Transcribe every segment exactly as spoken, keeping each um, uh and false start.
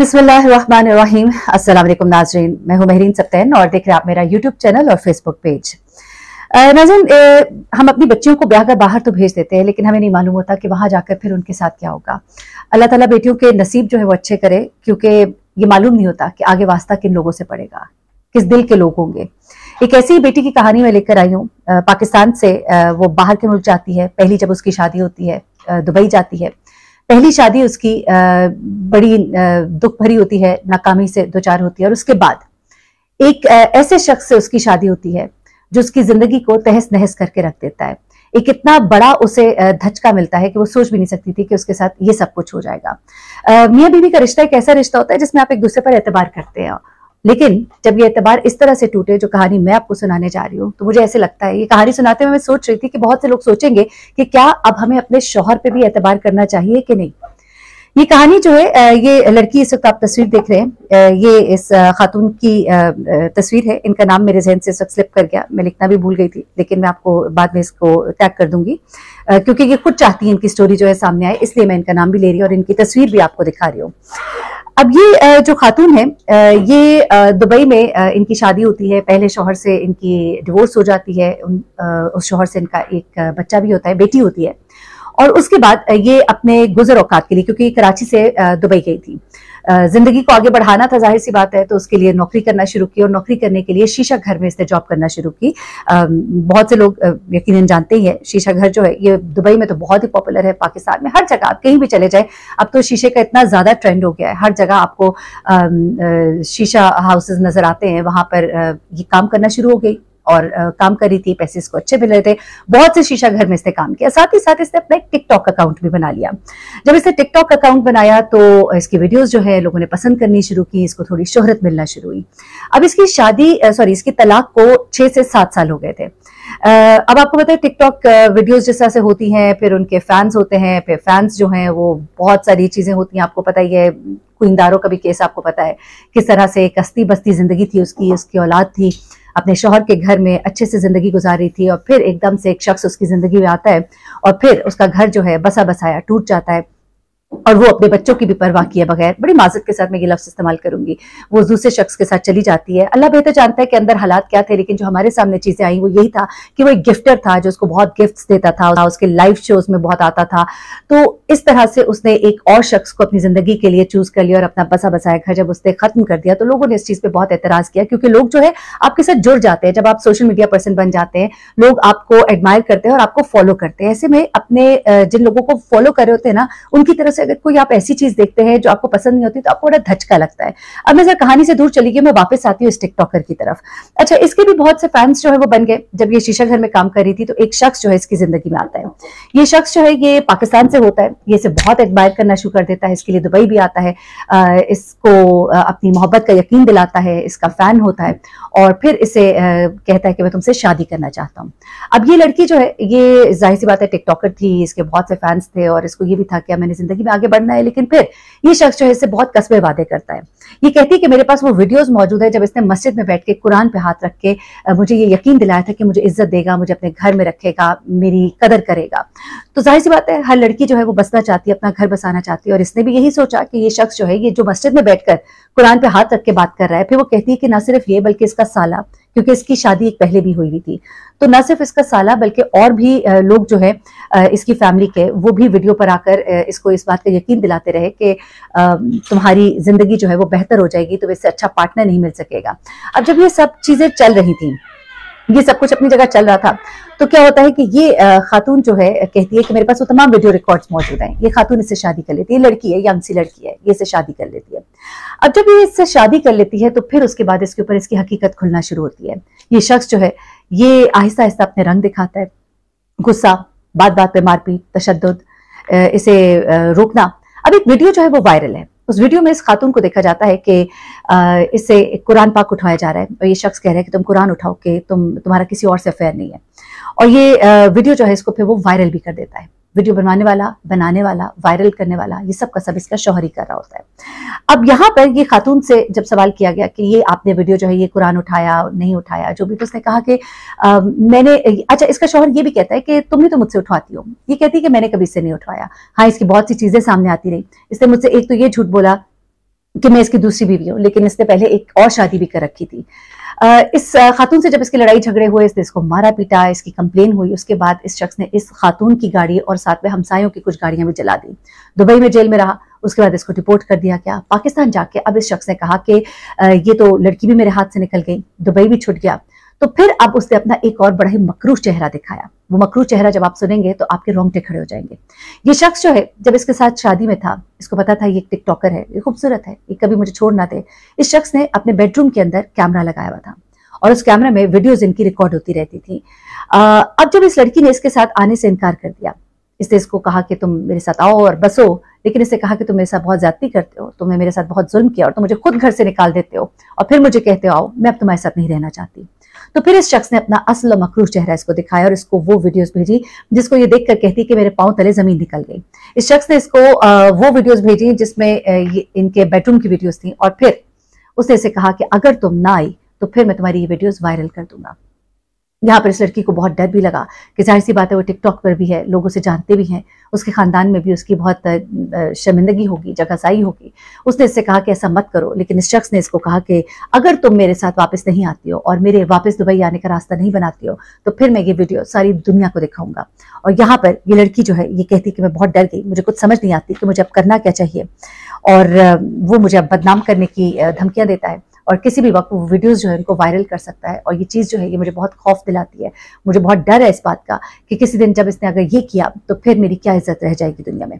बिस्मिल्लाहिर्रहमानिर्रहीम। अस्सलाम वालेकुम नाजरीन, मैं हूं महरीन सब्तैन और देख रहे हैं आप मेरा यूट्यूब चैनल और फेसबुक पेज। नाजरीन, हम अपनी बच्चियों को ब्याह कर बाहर तो भेज देते हैं, लेकिन हमें नहीं मालूम होता कि वहां जाकर फिर उनके साथ क्या होगा। अल्लाह ताला बेटियों के नसीब जो है वो अच्छे करे, क्योंकि ये मालूम नहीं होता कि आगे वास्ता किन लोगों से पड़ेगा, किस दिल के लोग होंगे। एक ऐसी बेटी की कहानी मैं लेकर आई हूँ। पाकिस्तान से वो बाहर के मुल्क जाती है। पहली जब उसकी शादी होती है, दुबई जाती है। पहली शादी उसकी बड़ी दुख भरी होती है, नाकामी से दो चार होती है। और उसके बाद एक ऐसे शख्स से उसकी शादी होती है जो उसकी जिंदगी को तहस नहस करके रख देता है। एक इतना बड़ा उसे धचका मिलता है कि वो सोच भी नहीं सकती थी कि उसके साथ ये सब कुछ हो जाएगा। मियाँ बीवी का रिश्ता एक ऐसा रिश्ता होता है जिसमें आप एक दूसरे पर एतबार करते हैं, लेकिन जब ये एतबार इस तरह से टूटे, जो कहानी मैं आपको सुनाने जा रही हूँ, तो मुझे ऐसे लगता है, ये कहानी सुनाते हुए मैं सोच रही थी कि बहुत से लोग सोचेंगे कि क्या अब हमें अपने शौहर पे भी एतबार करना चाहिए कि नहीं। ये कहानी जो है, ये लड़की, इस वक्त आप तस्वीर देख रहे हैं, ये इस खातून की तस्वीर है। इनका नाम मेरे जहन से इस वक्त स्लिप कर गया, मैं लिखना भी भूल गई थी, लेकिन मैं आपको बाद में इसको टैग कर दूंगी, क्योंकि ये खुद चाहती है इनकी स्टोरी जो है सामने आए, इसलिए मैं इनका नाम भी ले रही हूँ और इनकी तस्वीर भी आपको दिखा रही हूँ। अब ये जो खातून है, ये दुबई में इनकी शादी होती है। पहले शोहर से इनकी डिवोर्स हो जाती है, उस शोहर से इनका एक बच्चा भी होता है, बेटी होती है। और उसके बाद ये अपने गुजर औकात के लिए, क्योंकि कराची से दुबई गई थी, जिंदगी को आगे बढ़ाना था, जाहिर सी बात है, तो उसके लिए नौकरी करना शुरू की। और नौकरी करने के लिए शीशा घर में इसने जॉब करना शुरू की। बहुत से लोग यकीनन जानते ही हैं, शीशा घर जो है ये दुबई में तो बहुत ही पॉपुलर है। पाकिस्तान में हर जगह आप कहीं भी चले जाए, अब तो शीशे का इतना ज्यादा ट्रेंड हो गया है, हर जगह आपको शीशा हाउसेज नजर आते हैं। वहां पर ये काम करना शुरू हो गई और काम कर रही थी, पैसे इसको अच्छे मिल रहे थे। बहुत से शीशा घर में इसने काम किया, साथ ही साथ इसने अपना एक टिकटॉक अकाउंट भी बना लिया। जब इसने टिकटॉक अकाउंट बनाया तो इसकी वीडियोस जो है लोगों ने पसंद करनी शुरू की, इसको थोड़ी शोहरत मिलना शुरू हुई। अब इसकी शादी सॉरी इसकी तलाक को छह से सात साल हो गए थे। अब आपको पता है, टिकटॉक वीडियोस जिस तरह से होती हैं, फिर उनके फैंस होते हैं, फिर फैंस जो हैं वो बहुत सारी चीजें होती हैं। आपको पता ही है, कुइंदारों का भी केस आपको पता है, किस तरह से एक हस्ती बस्ती जिंदगी थी उसकी। उसकी औलाद थी, अपने शोहर के घर में अच्छे से जिंदगी गुजारी थी, और फिर एकदम से एक शख्स उसकी जिंदगी में आता है और फिर उसका घर जो है बसा बसाया टूट जाता है। और वो अपने बच्चों की भी परवाह किए बगैर, बड़ी माजत के साथ मैं ये लफ्ज इस्तेमाल करूंगी, वो दूसरे शख्स के साथ चली जाती है। अल्लाह बेहतर जानता है कि अंदर हालात क्या थे, लेकिन जो हमारे सामने चीजें आई वो यही था कि वो एक गिफ्टर था जो उसको बहुत गिफ्ट्स देता था, उसके लाइव शोज में बहुत आता था। तो इस तरह से उसने एक और शख्स को अपनी जिंदगी के लिए चूज कर लिया और अपना बसा बसाया घर जब उसने खत्म कर दिया, तो लोगों ने इस चीज पर बहुत एतराज किया, क्योंकि लोग जो है आपके साथ जुड़ जाते हैं। जब आप सोशल मीडिया पर्सन बन जाते हैं, लोग आपको एडमायर करते हैं और आपको फॉलो करते हैं। ऐसे में अपने जिन लोगों को फॉलो कर रहे होते हैं ना, उनकी तरफ अगर कोई आप ऐसी चीज देखते हैं जो आपको पसंद नहीं होती, तो आपको बड़ा धचका लगता है। अब मैं जरा कहानी से दूर चली गई, मैं वापस आती हूँ इस टिकटॉकर की तरफ। अच्छा, इसके भी बहुत से फैंस जो है वो बन गए। जब ये शीशा घर में काम कर रही थी, तो एक शख्स जो है इसकी जिंदगी में आता है। ये शख्स जो है ये पाकिस्तान से होता है, ये इसे बहुत एडमायर करना शुरू कर देता है, इसके लिए दुबई भी आता है, इसको अपनी मोहब्बत का यकीन दिलाता है, इसका फैन होता है, और फिर इसे कहता है कि मैं तुमसे शादी करना चाहता हूँ। अब ये लड़की जो है, ये जाहिर सी बात है टिकटॉकर थी, इसके बहुत से फैंस थे, और इसको ये भी था कि मैंने जिंदगी में आगे बढ़ना है। लेकिन फिर ये शख्स जो है इससे बहुत कसबे वादे करता है। ये कहती है कि मेरे पास वो वीडियोस मौजूद है जब इसने मस्जिद में बैठ के कुरान पे हाथ रख के मुझे ये यकीन दिलाया था कि मुझे इज्जत देगा, मुझे अपने घर में रखेगा, मेरी कदर करेगा। तो जाहिर सी बात है, हर लड़की जो है वो बसना चाहती है, अपना घर बसाना चाहती है, और इसने भी यही सोचा कि ये शख्स जो है ये जो मस्जिद में बैठकर कुरान पे हाथ रख के बात कर रहा है। फिर वो कहती है कि ना सिर्फ ये बल्कि इसका साला, क्योंकि इसकी शादी एक पहले भी हुई हुई थी, तो ना सिर्फ इसका साला बल्कि और भी लोग जो है इसकी फैमिली के, वो भी वीडियो पर आकर इसको इस बात का यकीन दिलाते रहे कि तुम्हारी जिंदगी जो है वो बेहतर हो जाएगी, तुम्हें इससे अच्छा पार्टनर नहीं मिल सकेगा। अब जब ये सब चीजें चल रही थी, ये सब कुछ अपनी जगह चल रहा था, तो क्या होता है कि ये खातून जो है कहती है कि मेरे पास वो तमाम वीडियो रिकॉर्ड्स मौजूद हैं। ये खातून इससे शादी कर लेती है, लड़की है, यंग सी लड़की है, ये इससे शादी कर लेती है। अब जब ये इससे शादी कर लेती है, तो फिर उसके बाद इसके ऊपर इसकी हकीकत खुलना शुरू होती है। ये शख्स जो है ये आहिस्ता आहिस्ता अपने रंग दिखाता है, गुस्सा, बात बात पे मारपीट, तशद्दुद, इसे रोकना। अब एक वीडियो जो है वो वायरल है। उस वीडियो में इस खातून को देखा जाता है कि इससे कुरान पाक उठाया जा रहा है, और ये शख्स कह रहा है कि तुम कुरान उठाओ कि तुम तुम्हारा किसी और से अफेयर नहीं है। और ये वीडियो जो है इसको फिर वो वायरल भी कर देता है। वीडियो बनवाने वाला, बनाने वाला, वायरल करने वाला, ये सब का सब इसका शौहर ही कर रहा होता है। अब यहाँ पर ये खातून से जब सवाल किया गया कि ये आपने वीडियो जो है ये कुरान उठाया नहीं उठाया जो भी, तो उसने कहा कि आ, मैंने, अच्छा इसका शौहर ये भी कहता है कि तुमने तो मुझसे उठवाती हो। ये कहती है कि मैंने कभी इससे नहीं उठवाया। हाँ, इसकी बहुत सी चीजें सामने आती रही, इसने मुझसे एक तो ये झूठ बोला कि मैं इसकी दूसरी बीवी हूँ, लेकिन इसने पहले एक और शादी भी कर रखी थी। इस खातून से जब इसकी लड़ाई झगड़े हुए, इसने इसको मारा पीटा, इसकी कंप्लेन हुई, उसके बाद इस शख्स ने इस खातून की गाड़ी और साथ में हमसायों की कुछ गाड़ियां भी जला दी। दुबई में जेल में रहा, उसके बाद इसको डिपोर्ट कर दिया गया। पाकिस्तान जाके अब इस शख्स ने कहा कि ये तो लड़की भी मेरे हाथ से निकल गई, दुबई भी छूट गया। तो फिर अब उसने अपना एक और बड़ा ही मकरूह चेहरा दिखाया। वो मकरूह चेहरा जब आप सुनेंगे तो आपके रोंगटे खड़े हो जाएंगे। ये शख्स जो है, जब इसके साथ शादी में था, इसको पता था ये एक टिकटॉकर है, ये खूबसूरत है, ये कभी मुझे छोड़ ना दे। इस शख्स ने अपने बेडरूम के अंदर कैमरा लगाया हुआ था और उस कैमरे में वीडियोज इनकी रिकॉर्ड होती रहती थी। आ, अब जब इस लड़की ने इसके साथ आने से इनकार कर दिया, इसने इसको कहा कि तुम मेरे साथ आओ और बसो, लेकिन इसने कहा कि तुम मेरे साथ बहुत ज्यादती करते हो, तुमने मेरे साथ बहुत जुल्म किया और तुम मुझे खुद घर से निकाल देते हो और फिर मुझे कहते हो आओ, मैं अब तुम्हारे साथ नहीं रहना चाहती। तो फिर इस शख्स ने अपना असल मकरूह चेहरा इसको दिखाया और इसको वो वीडियोस भेजी जिसको ये देखकर कहती कि मेरे पांव तले जमीन निकल गई। इस शख्स ने इसको वो वीडियोस भेजी जिसमें इनके बेडरूम की वीडियोस थी और फिर उसने इसे कहा कि अगर तुम ना आई तो फिर मैं तुम्हारी ये वीडियोस वायरल कर दूंगा। यहाँ पर इस लड़की को बहुत डर भी लगा कि जाहिर सी बात है वो टिकटॉक पर भी है, लोग उसे जानते भी हैं, उसके खानदान में भी उसकी बहुत शर्मिंदगी होगी, जगासाई होगी। उसने इससे कहा कि ऐसा मत करो, लेकिन इस शख्स ने इसको कहा कि अगर तुम मेरे साथ वापस नहीं आती हो और मेरे वापस दुबई आने का रास्ता नहीं बनाती हो तो फिर मैं ये वीडियो सारी दुनिया को दिखाऊंगा। और यहाँ पर ये लड़की जो है ये कहती कि मैं बहुत डर गई, मुझे कुछ समझ नहीं आती कि मुझे अब करना क्या चाहिए, और वो मुझे अब बदनाम करने की धमकियाँ देता है और किसी भी वक्त वो वीडियोस जो है उनको वायरल कर सकता है। और ये चीज़ जो है ये मुझे बहुत खौफ दिलाती है, मुझे बहुत डर है इस बात का कि किसी दिन जब इसने अगर ये किया तो फिर मेरी क्या इज्जत रह जाएगी दुनिया में।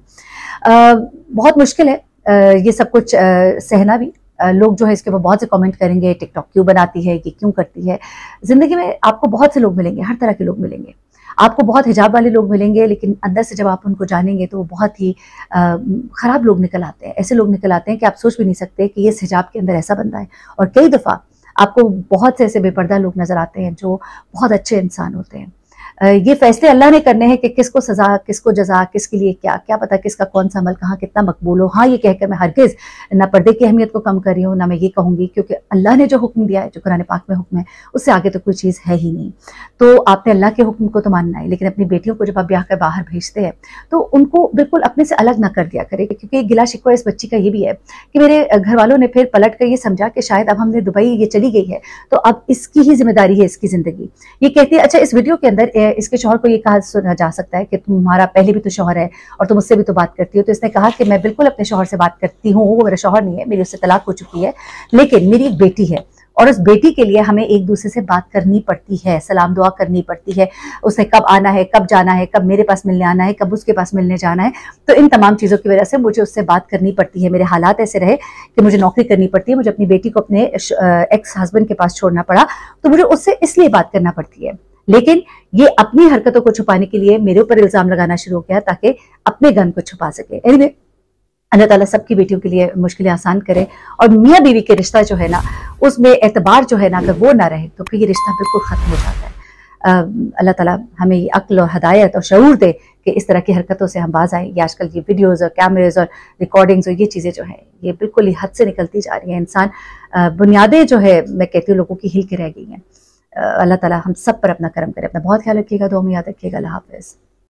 आ, बहुत मुश्किल है आ, ये सब कुछ आ, सहना भी। आ, लोग जो है इसके ऊपर बहुत से कमेंट करेंगे, टिकटॉक क्यों बनाती है, ये क्यों करती है। जिंदगी में आपको बहुत से लोग मिलेंगे, हर तरह के लोग मिलेंगे, आपको बहुत हिजाब वाले लोग मिलेंगे, लेकिन अंदर से जब आप उनको जानेंगे तो वो बहुत ही ख़राब लोग निकल आते हैं। ऐसे लोग निकल आते हैं कि आप सोच भी नहीं सकते कि ये इस हिजाब के अंदर ऐसा बंदा है। और कई दफ़ा आपको बहुत से ऐसे बेपर्दा लोग नज़र आते हैं जो बहुत अच्छे इंसान होते हैं। ये फैसले अल्लाह ने करने हैं कि किसको सज़ा, किसको जजा, किसके लिए क्या, क्या पता किसका कौन सा अमल कहाँ कितना मकबूल हो। हाँ, ये कहकर मैं हरगिज़ ना पर्दे की अहमियत को कम कर रही हूँ, ना मैं ये कहूँगी, क्योंकि अल्लाह ने जो हुक्म दिया है, जो कुरान पाक में हुक्म है, उससे आगे तो कोई चीज़ है ही नहीं। तो आपने अल्लाह के हुक्म को तो मानना है, लेकिन अपनी बेटियों को जब आप ब्याह कर बाहर भेजते हैं तो उनको बिल्कुल अपने से अलग ना कर दिया करें, क्योंकि गिला शिकवा इस बच्ची का ये भी है कि मेरे घर वालों ने फिर पलट कर ये समझा कि शायद अब हमने दुबई ये चली गई है तो अब इसकी ही जिम्मेदारी है इसकी ज़िंदगी। ये कहती है, अच्छा इस वीडियो के अंदर इसके शौहर को ये कहा सुना जा सकता है कि तुम्हारा पहले भी तो शौहर है और तुम उससे भी तो बात करती हो। तो इसने कहा कि मैं बिल्कुल अपने शौहर से बात करती हूँ, वो मेरा शौहर नहीं है, मेरी उससे तलाक हो चुकी है, लेकिन मेरी एक बेटी है और उस बेटी के लिए हमें एक दूसरे से बात करनी पड़ती है, सलाम दुआ करनी पड़ती है, उसने कब आना है, कब जाना है, कब मेरे पास मिलने आना है, कब उसके पास मिलने जाना है। तो इन तमाम चीज़ों की वजह से मुझे उससे बात करनी पड़ती है। मेरे हालात ऐसे रहे कि मुझे नौकरी करनी पड़ती है, मुझे अपनी बेटी को अपने एक्स हस्बैंड के पास छोड़ना पड़ा, तो मुझे उससे इसलिए बात करना पड़ती है। लेकिन ये अपनी हरकतों को छुपाने के लिए मेरे ऊपर इल्जाम लगाना शुरू हो गया ताकि अपने गम को छुपा सके। एनीवे, अल्लाह ताला सबकी बेटियों के लिए मुश्किलें आसान करे और मियाँ बीवी के रिश्ता जो है ना, उसमें एतबार जो है ना, अगर वो ना रहे तो फिर ये रिश्ता बिल्कुल ख़त्म हो जाता है। अल्लाह ताला हमें ये अक्ल और हदायत और शऊर दे कि इस तरह की हरकतों से हम बाज आए। ये आजकल ये वीडियोस और कैमरेज और रिकॉर्डिंग्स और ये चीज़ें जो हैं ये बिल्कुल ही हद से निकलती जा रही हैं। इंसान बुनियादें जो है, मैं कहती हूँ, लोगों की हिल के रह गई हैं। अल्लाह ताला हम सब पर अपना करम करे। अपना बहुत ख्याल रखिएगा, दुआ में याद रखिएगा। अल्लाह हाफ़िज़।